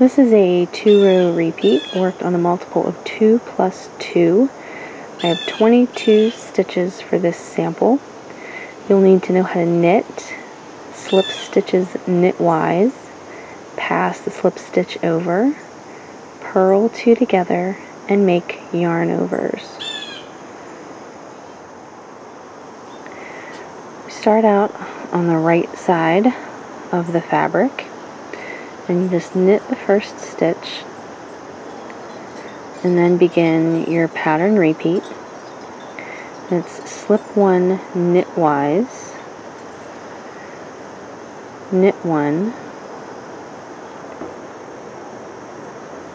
This is a 2-row repeat worked on a multiple of 2 plus 2. I have 22 stitches for this sample. You'll need to know how to knit, slip stitches knitwise, pass the slip stitch over, purl 2 together, and make yarn overs. We start out on the right side of the fabric, and you just knit the first stitch and then begin your pattern repeat. And it's slip 1 knitwise, knit 1,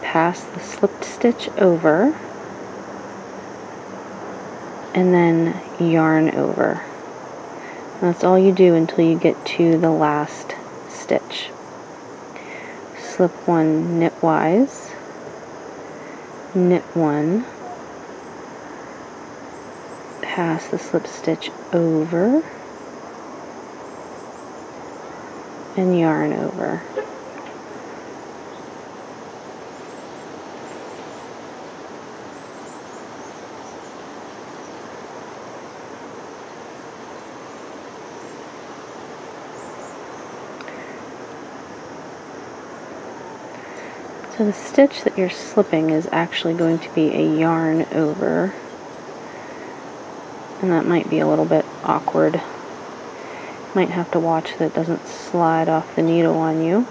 pass the slipped stitch over, and then yarn over. And that's all you do until you get to the last stitch. Slip 1 knitwise, knit 1, pass the slip stitch over, and yarn over. So the stitch that you're slipping is actually going to be a yarn over, and that might be a little bit awkward. You might have to watch that it doesn't slide off the needle on you.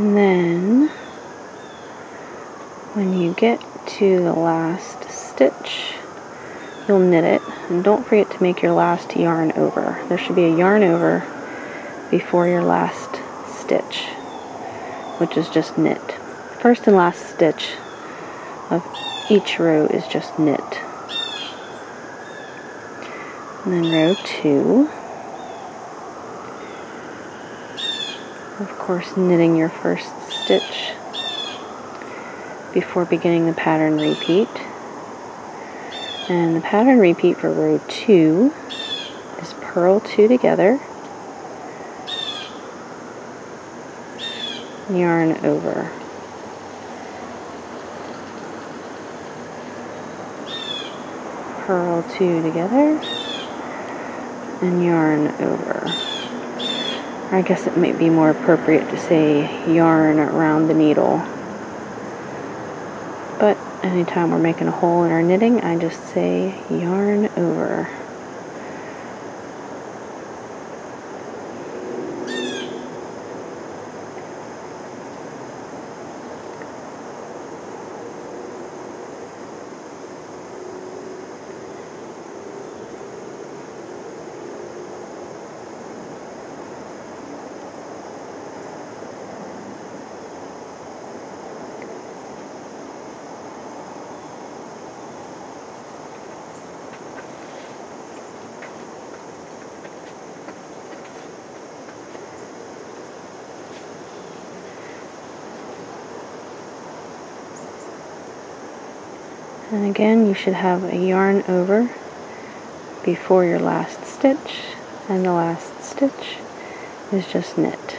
And then, when you get to the last stitch, you'll knit it. And don't forget to make your last yarn over. There should be a yarn over before your last stitch, which is just knit. First and last stitch of each row is just knit. And then row 2. Of course, knitting your first stitch before beginning the pattern repeat. And the pattern repeat for row 2 is purl 2 together, yarn over. Purl 2 together, and yarn over. I guess it might be more appropriate to say yarn around the needle. But anytime we're making a hole in our knitting, I just say yarn over. And again, you should have a yarn over before your last stitch, and the last stitch is just knit.